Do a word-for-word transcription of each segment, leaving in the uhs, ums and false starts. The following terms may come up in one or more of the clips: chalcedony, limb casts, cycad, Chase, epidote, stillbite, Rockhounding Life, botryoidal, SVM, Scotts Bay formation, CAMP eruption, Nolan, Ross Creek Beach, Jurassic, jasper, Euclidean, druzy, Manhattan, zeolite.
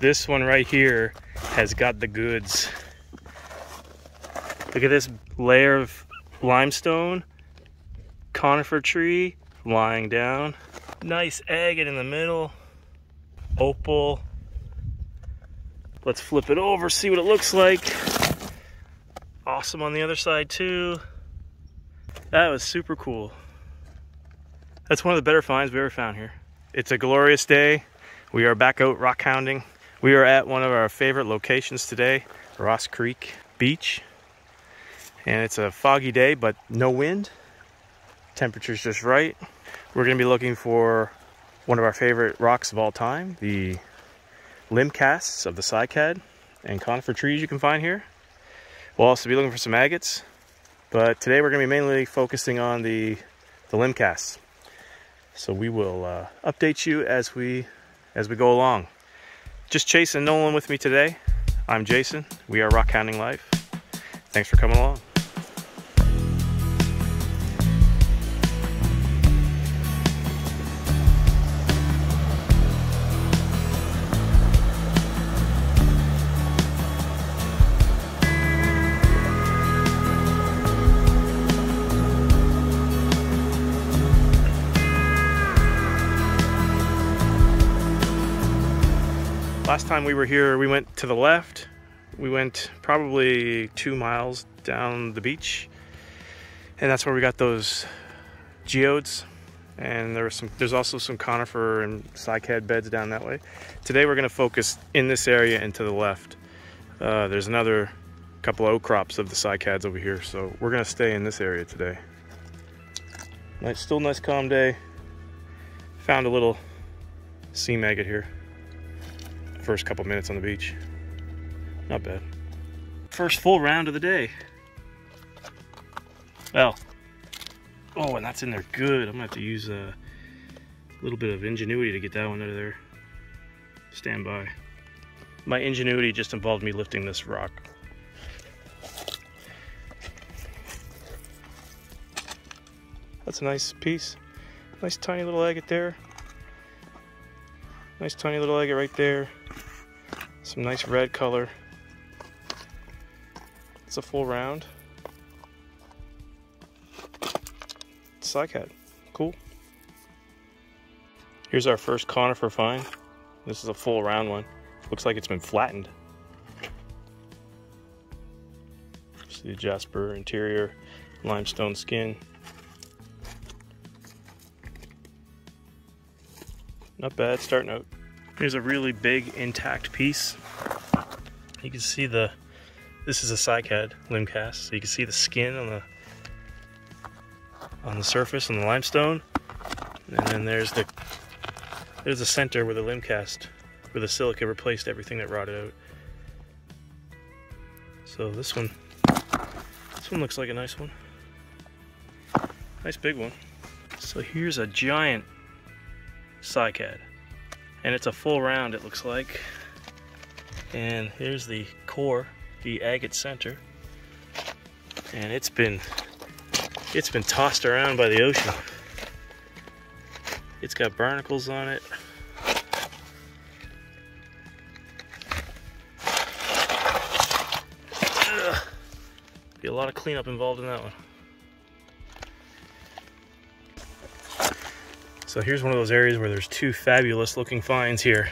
This one right here has got the goods. Look at this layer of limestone, conifer tree lying down, nice agate in the middle, opal. Let's flip it over, see what it looks like. Awesome on the other side too. That was super cool. That's one of the better finds we ever found here. It's a glorious day. We are back out rock hounding. We are at one of our favorite locations today, Ross Creek Beach. And it's a foggy day, but no wind. Temperature's just right. We're gonna be looking for one of our favorite rocks of all time, the limb casts of the cycad and conifer trees you can find here. We'll also be looking for some agates, but today we're gonna be mainly focusing on the, the limb casts. So we will uh, update you as we, as we go along. Just Chase and Nolan with me today. I'm Jason, we are Rockhounding Life. Thanks for coming along. Last time we were here, we went to the left. We went probably two miles down the beach, and that's where we got those geodes. And there was some, there's also some conifer and cycad beds down that way. Today we're going to focus in this area and to the left. Uh, there's another couple of outcrops of the cycads over here, so we're going to stay in this area today. Nice, still nice calm day. Found a little sea maggot here. First couple minutes on the beach. Not bad. First full round of the day. Well, oh, and that's in there good. I'm gonna have to use a little bit of ingenuity to get that one out of there. Stand by. My ingenuity just involved me lifting this rock. That's a nice piece. Nice tiny little agate there. Nice tiny little agate right there. Some nice red color. It's a full round. It's cycad. Cool. Here's our first conifer find. This is a full round one. Looks like it's been flattened. See the jasper interior, limestone skin. Not bad, starting out. Here's a really big intact piece. You can see the, this is a cycad limb cast, so you can see the skin on the on the surface on the limestone, and then there's the there's the center where the limb cast, where the silica replaced everything that rotted out. So this one, this one looks like a nice one, nice big one. So here's a giant cycad. And it's a full round, it looks like. And here's the core, the agate center. And it's been it's been tossed around by the ocean. It's got barnacles on it. Ugh. Be a lot of cleanup involved in that one. So here's one of those areas where there's two fabulous looking finds here.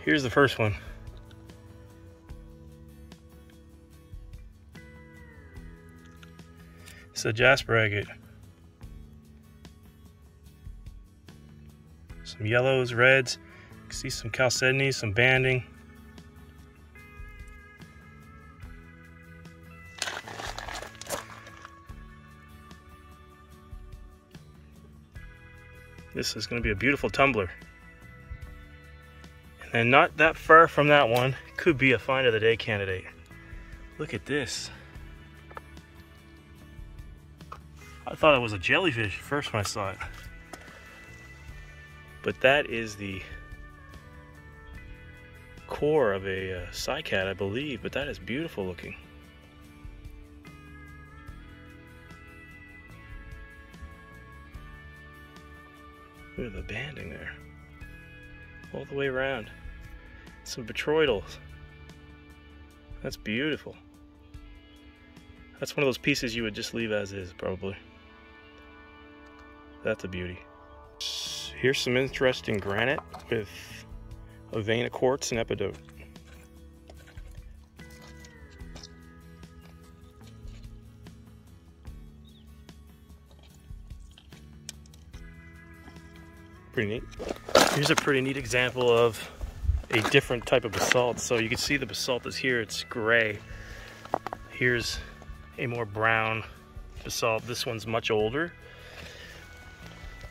Here's the first one. It's a jasper agate. Some yellows, reds. You can see some chalcedonies, some banding. This is going to be a beautiful tumbler. And then not that far from that one could be a find of the day candidate. Look at this. I thought it was a jellyfish first when I saw it. But that is the core of a uh, cycad, I believe, but that is beautiful looking. Look at the banding there, all the way around. some botryoidals. That's beautiful. That's one of those pieces you would just leave as is, probably. That's a beauty. Here's some interesting granite with a vein of quartz and epidote. Pretty neat. Here's a pretty neat example of a different type of basalt. So you can see the basalt is here, it's gray. Here's a more brown basalt. This one's much older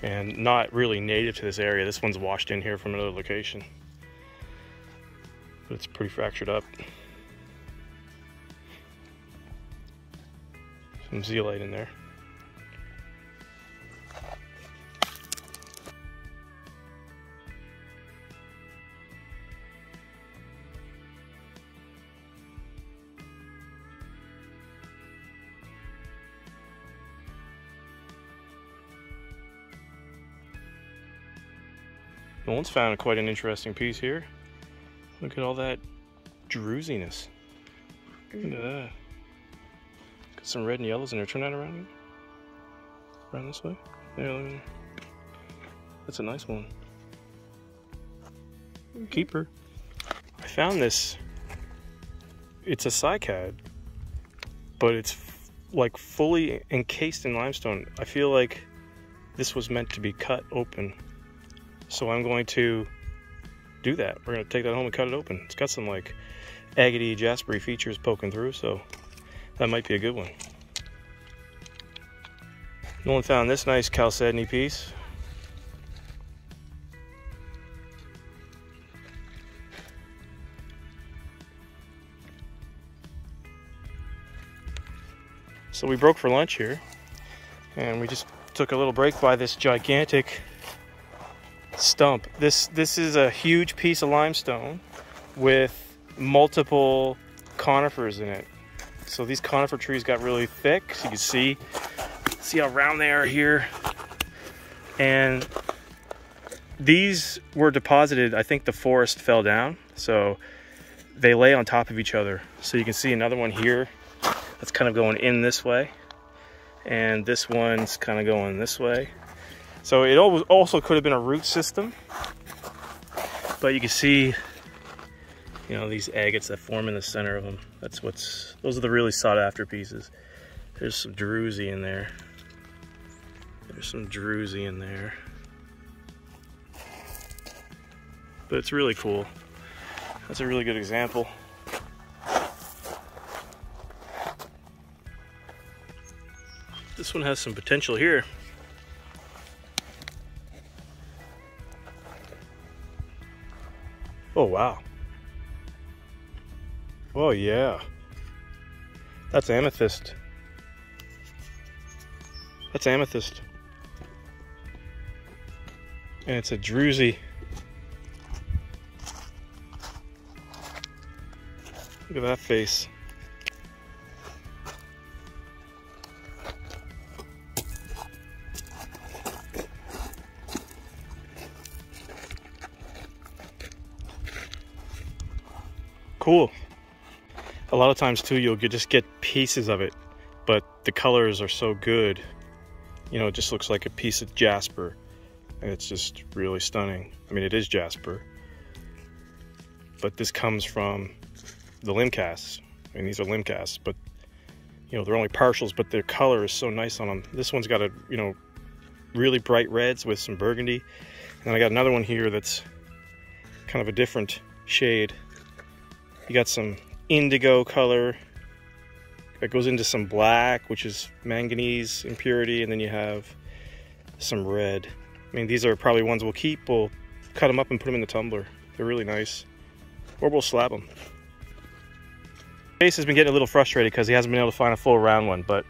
and not really native to this area. This one's washed in here from another location. But it's pretty fractured up. Some zeolite in there. Nolan's found quite an interesting piece here. Look at all that druziness. Look at that. Got some red and yellows in there. Turn that around here. Around this way. There, look at there. That's a nice one. Mm-hmm. Keeper. I found this. It's a cycad, but it's f like fully encased in limestone. I feel like this was meant to be cut open. So I'm going to do that. We're going to take that home and cut it open. It's got some like agate jaspery features poking through, so that might be a good one. Nolan found this nice chalcedony piece. So we broke for lunch here, and we just took a little break by this gigantic stump. This this is a huge piece of limestone with multiple conifers in it. So these conifer trees got really thick. So you can see see how round they are here. And these were deposited. I think the forest fell down, so they lay on top of each other. So you can see another one here that's kind of going in this way, and this one's kind of going this way. So it also could have been a root system, but you can see, you know, these agates that form in the center of them. That's what's, those are the really sought after pieces. There's some druzy in there. There's some druzy in there. But it's really cool. That's a really good example. This one has some potential here. Oh, wow. Oh, yeah. That's amethyst. That's amethyst. And it's a druzy. Look at that face. Cool. A lot of times too, you'll just get pieces of it, but the colors are so good. You know, it just looks like a piece of jasper, and it's just really stunning. I mean, it is jasper, but this comes from the limb casts. I mean, these are limb casts, but you know, they're only partials, but their color is so nice on them. This one's got a, you know, really bright reds with some burgundy, and then I got another one here that's kind of a different shade. You got some indigo color that goes into some black, which is manganese impurity, and then you have some red. I mean, these are probably ones we'll keep. We'll cut them up and put them in the tumbler. They're really nice. Or we'll slab them. Chase has been getting a little frustrated because he hasn't been able to find a full round one, but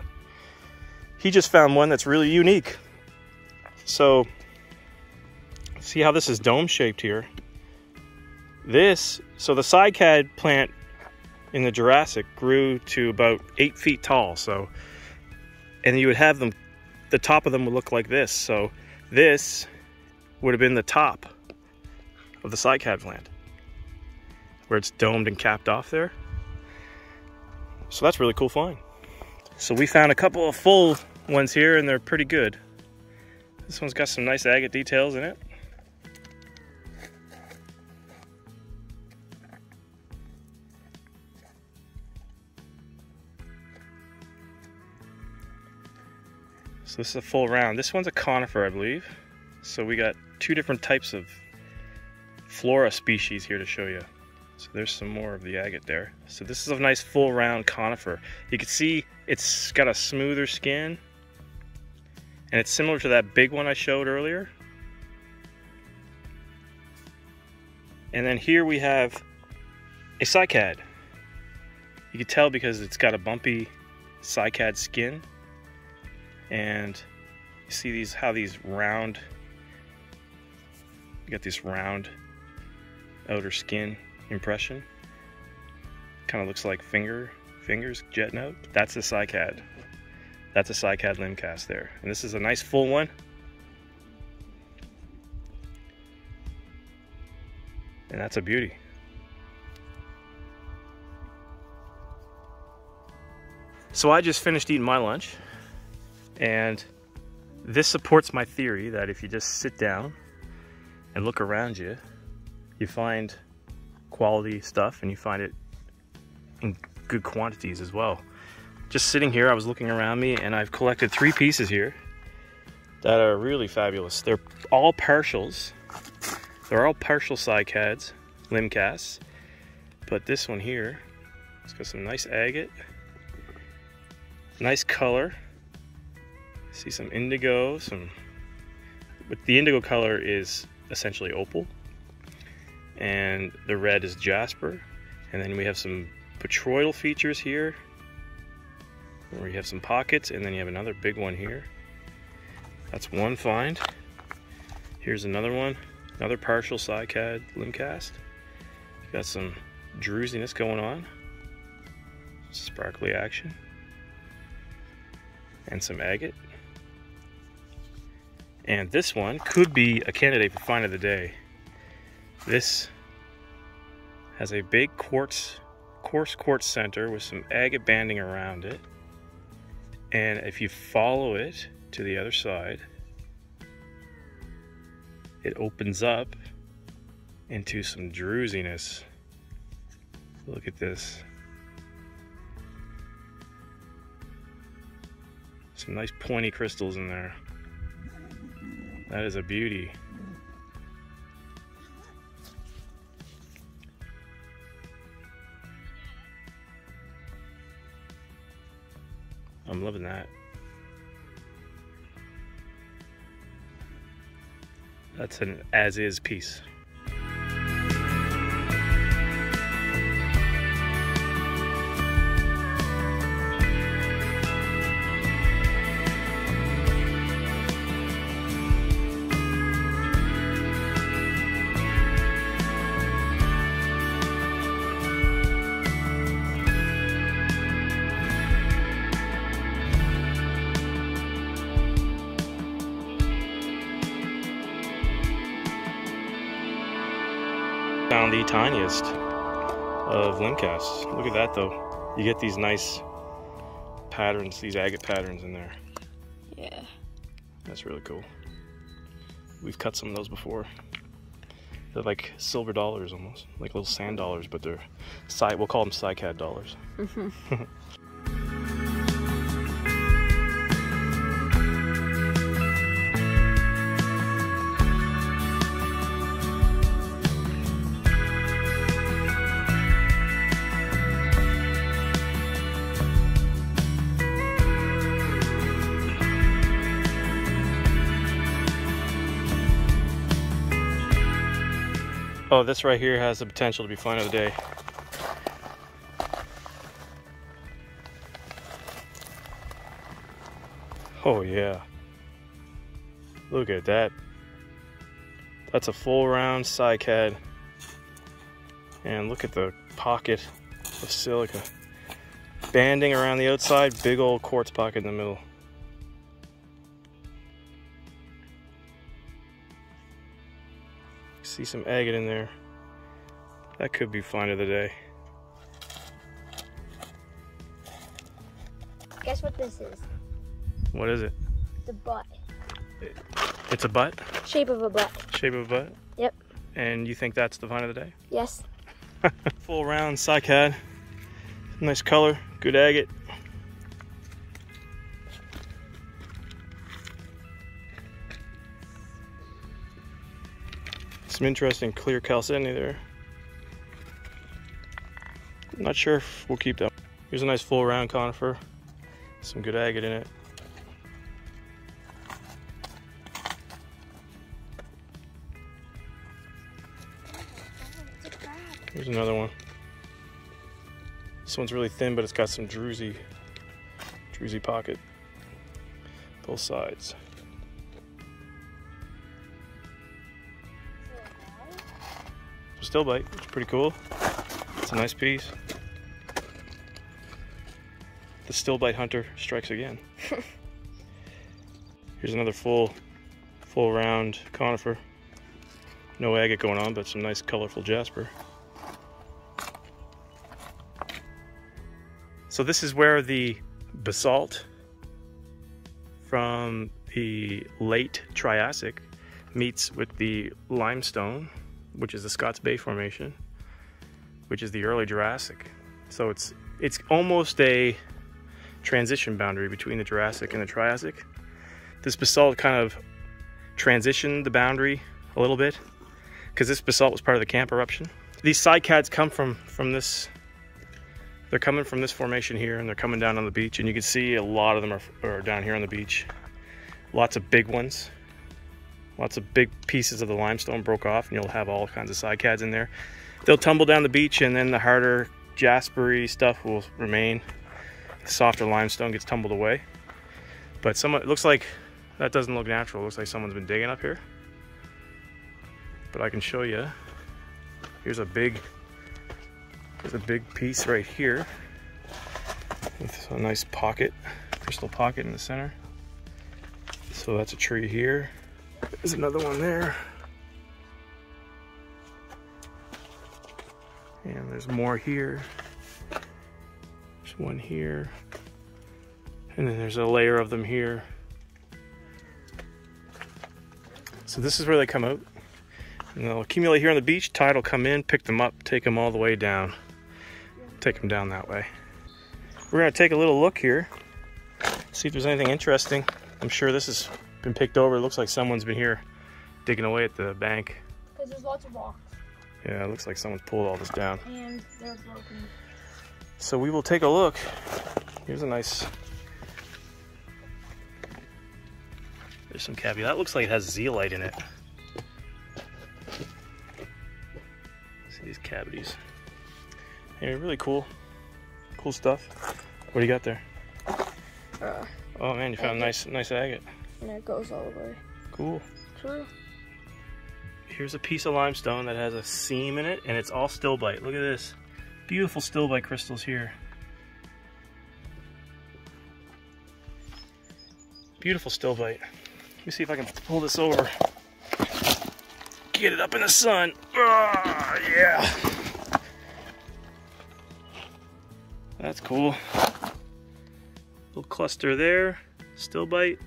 he just found one that's really unique. So, see how this is dome-shaped here? This, so the cycad plant in the Jurassic grew to about eight feet tall, so, and you would have them, the top of them would look like this, so this would have been the top of the cycad plant. where it's domed and capped off there. So that's really cool find. So we found a couple of full ones here and they're pretty good. This one's got some nice agate details in it. So this is a full round. This one's a conifer, I believe. So we got two different types of flora species here to show you. So there's some more of the agate there. So this is a nice full round conifer. You can see it's got a smoother skin and it's similar to that big one I showed earlier. And then here we have a cycad. You can tell because it's got a bumpy cycad skin, and you see these, how these round, you got this round outer skin impression. Kind of looks like finger fingers jetting out. That's a cycad. That's a cycad limb cast there. And this is a nice full one. And that's a beauty. So I just finished eating my lunch, and this supports my theory that if you just sit down and look around you, you find quality stuff, and you find it in good quantities as well. Just sitting here, I was looking around me and I've collected three pieces here that are really fabulous. They're all partials. They're all partial cycads, limb casts. But this one here, it's got some nice agate, nice color. See some indigo, some, but the indigo color is essentially opal, and the red is jasper, and then we have some petroidal features here where you have some pockets, and then you have another big one here. That's one find. Here's another one, another partial cycad limb cast. Got some drusiness going on, sparkly action, and some agate. And this one could be a candidate for find of the day. This has a big quartz, coarse quartz center with some agate banding around it. And if you follow it to the other side, it opens up into some drusiness. Look at this. Some nice pointy crystals in there. That is a beauty. I'm loving that. That's an as-is piece. Found the tiniest of limb casts. Look at that though. You get these nice patterns, these agate patterns in there. Yeah. That's really cool. We've cut some of those before. They're like silver dollars almost, like little sand dollars, but they're, side, we'll call them cycad dollars. Mm-hmm. Oh, this right here has the potential to be find of the day. Oh yeah. Look at that. That's a full round cycad. And look at the pocket of silica. Banding around the outside, big old quartz pocket in the middle. See some agate in there. That could be find of the day. Guess what this is? What is it? It's a butt. It, it's a butt? Shape of a butt. Shape of a butt? Yep. And you think that's the find of the day? Yes. Full round cycad. Nice color, good agate. Some interesting clear chalcedony there. Not sure if we'll keep that. Here's a nice full round conifer. Some good agate in it. Here's another one. This one's really thin, but it's got some druzy, druzy pocket, both sides. Still bite, it's pretty cool. It's a nice piece. The still bite hunter strikes again. Here's another full, full round conifer. No agate going on, but some nice colorful jasper. So this is where the basalt from the late Triassic meets with the limestone, which is the Scotts Bay formation, which is the early Jurassic. So it's it's almost a transition boundary between the Jurassic and the Triassic. This basalt kind of transitioned the boundary a little bit because this basalt was part of the CAMP eruption. These cycads come from from this. They're coming from this formation here, and they're coming down on the beach, and you can see a lot of them are, are down here on the beach. Lots of big ones. Lots of big pieces of the limestone broke off, and you'll have all kinds of cycads in there. They'll tumble down the beach, and then the harder jaspery stuff will remain. The softer limestone gets tumbled away. But some, it looks like, that doesn't look natural. It looks like someone's been digging up here. But I can show you. Here's a big, There's a big piece right here with a nice pocket, crystal pocket in the center. So that's a tree here. There's another one there. And there's more here. There's one here. And then there's a layer of them here. So this is where they come out. And they'll accumulate here on the beach. Tide will come in, pick them up, take them all the way down. Take them down that way. We're gonna take a little look here, see if there's anything interesting. I'm sure this has been picked over. It looks like someone's been here digging away at the bank. Because there's lots of rocks. Yeah, it looks like someone's pulled all this down. And they're broken. So we will take a look. Here's a nice, there's some caviar. That looks like it has zeolite in it. See these cavities. Anyway, really cool, cool stuff. What do you got there? Uh, oh man, you found a nice, nice agate. And it goes all the way. Cool. True. Here's a piece of limestone that has a seam in it, and it's all stillbite. Look at this, beautiful stillbite crystals here. Beautiful stillbite. Let me see if I can pull this over. Get it up in the sun. Oh, yeah. That's cool. Little cluster there, still bite.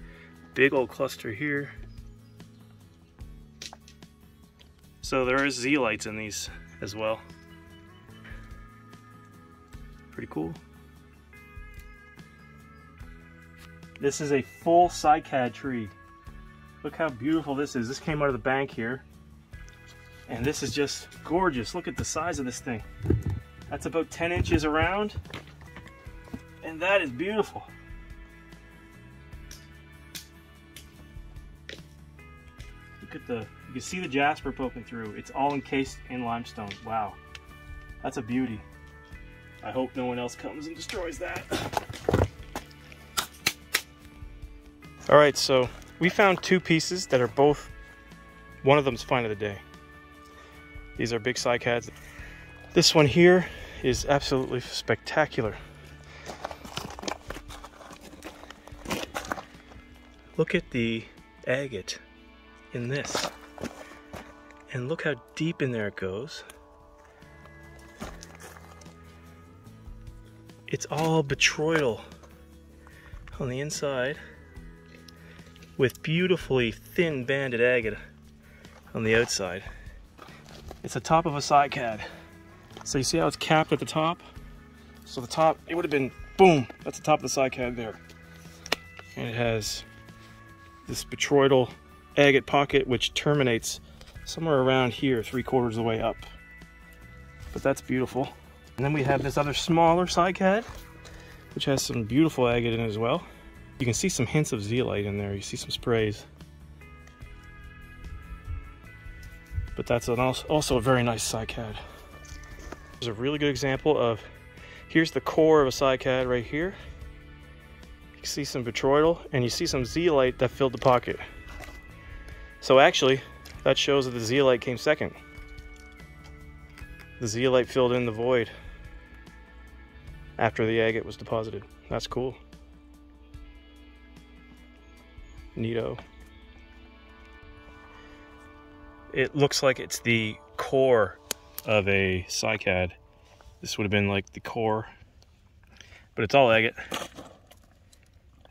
Big old cluster here. So there is zeolites in these as well. Pretty cool. This is a full cycad tree. Look how beautiful this is. This came out of the bank here. And this is just gorgeous. Look at the size of this thing. That's about ten inches around. And that is beautiful. Look at the, you can see the jasper poking through. It's all encased in limestone. Wow. That's a beauty. I hope no one else comes and destroys that. All right, so we found two pieces that are both, one of them's find of the day. These are big cycads. This one here is absolutely spectacular. Look at the agate in this. And look how deep in there it goes. it's all botryoidal on the inside with beautifully thin banded agate on the outside. It's the top of a cycad. So you see how it's capped at the top? So the top, it would have been, boom, that's the top of the cycad there. And it has this botryoidal agate pocket which terminates somewhere around here, three quarters of the way up. But that's beautiful. And then we have this other smaller cycad, which has some beautiful agate in it as well. You can see some hints of zeolite in there. You see some sprays. But that's an also, also a very nice cycad. There's a really good example of, here's the core of a cycad right here. You see some botryoidal and you see some zeolite that filled the pocket. So actually, that shows that the zeolite came second. The zeolite filled in the void after the agate was deposited. That's cool. Neato. It looks like it's the core of a cycad. This would have been like the core, but it's all agate.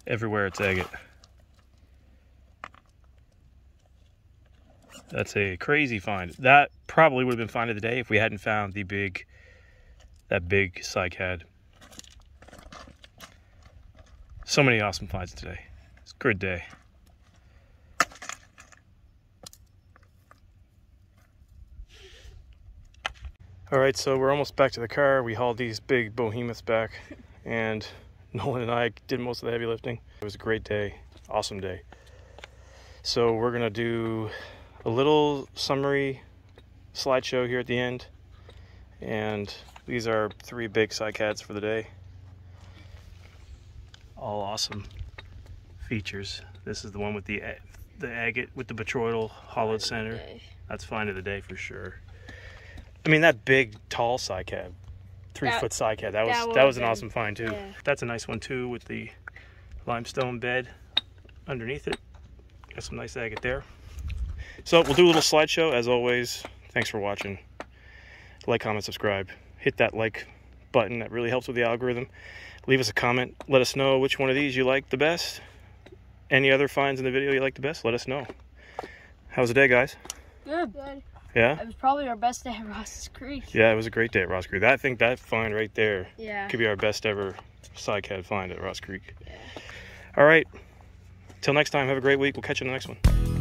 Everywhere it's agate. That's a crazy find. That probably would have been find of the day if we hadn't found the big, that big cycad. So many awesome finds today. It's a good day. All right, so we're almost back to the car. We hauled these big behemoths back, and Nolan and I did most of the heavy lifting. It was a great day, awesome day. So we're gonna do a little summary slideshow here at the end, and these are three big cycads for the day. All awesome features. This is the one with the the agate with the botryoidal hollowed center. That's find of the day for sure. I mean, that big, tall cycad, three that, foot cycad, that was that, that was an awesome find too. Yeah. That's a nice one too with the limestone bed underneath it. Got some nice agate there. So we'll do a little slideshow as always. Thanks for watching. Like, comment, subscribe. Hit that like button. That really helps with the algorithm. Leave us a comment. Let us know which one of these you like the best. Any other finds in the video you like the best, let us know. How's the day, guys? Good. Good. Yeah? It was probably our best day at Ross Creek. Yeah, it was a great day at Ross Creek. I think that find right there yeah. could be our best ever cycad find at Ross Creek. Yeah. All right. Till next time, have a great week. We'll catch you in the next one.